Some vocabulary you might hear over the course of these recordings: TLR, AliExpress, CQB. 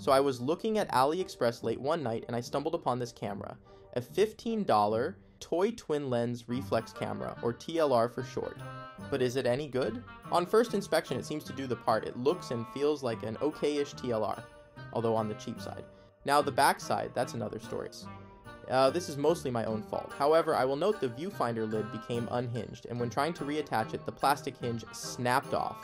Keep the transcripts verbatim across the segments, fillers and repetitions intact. So I was looking at AliExpress late one night and I stumbled upon this camera, a fifteen dollar toy twin lens reflex camera, or T L R for short. But is it any good? On first inspection, it seems to do the part. It looks and feels like an okay-ish T L R, although on the cheap side. Now the backside, that's another story. Uh, this is mostly my own fault. However, I will note the viewfinder lid became unhinged, and when trying to reattach it, the plastic hinge snapped off.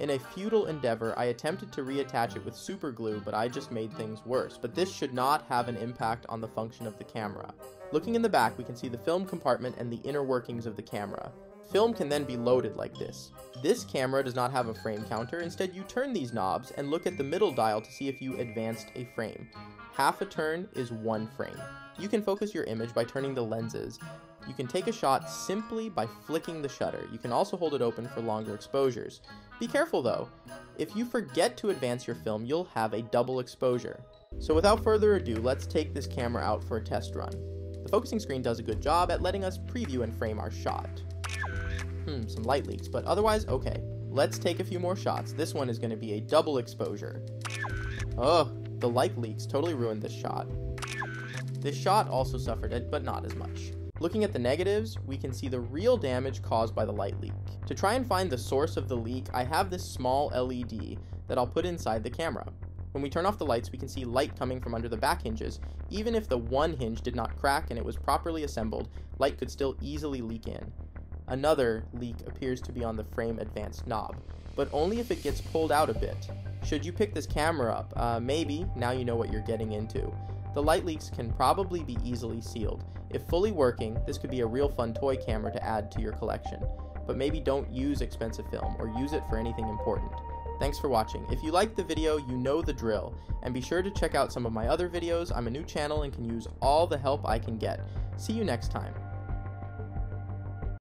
In a futile endeavor, I attempted to reattach it with super glue, but I just made things worse. But this should not have an impact on the function of the camera. Looking in the back, we can see the film compartment and the inner workings of the camera. Film can then be loaded like this. This camera does not have a frame counter. Instead, you turn these knobs and look at the middle dial to see if you advanced a frame. Half a turn is one frame. You can focus your image by turning the lenses. You can take a shot simply by flicking the shutter. You can also hold it open for longer exposures. Be careful though. If you forget to advance your film, you'll have a double exposure. So without further ado, let's take this camera out for a test run. The focusing screen does a good job at letting us preview and frame our shot. Hmm, some light leaks, but otherwise, okay. Let's take a few more shots. This one is gonna be a double exposure. Ugh, the light leaks totally ruined this shot. This shot also suffered it, but not as much. Looking at the negatives, we can see the real damage caused by the light leak. To try and find the source of the leak, I have this small L E D that I'll put inside the camera. When we turn off the lights, we can see light coming from under the back hinges. Even if the one hinge did not crack and it was properly assembled, light could still easily leak in. Another leak appears to be on the frame advance knob, but only if it gets pulled out a bit. Should you pick this camera up? Uh, maybe, now you know what you're getting into. The light leaks can probably be easily sealed. If fully working, this could be a real fun toy camera to add to your collection. But maybe don't use expensive film or use it for anything important. Thanks for watching. If you liked the video, you know the drill. And be sure to check out some of my other videos. I'm a new channel and can use all the help I can get. See you next time.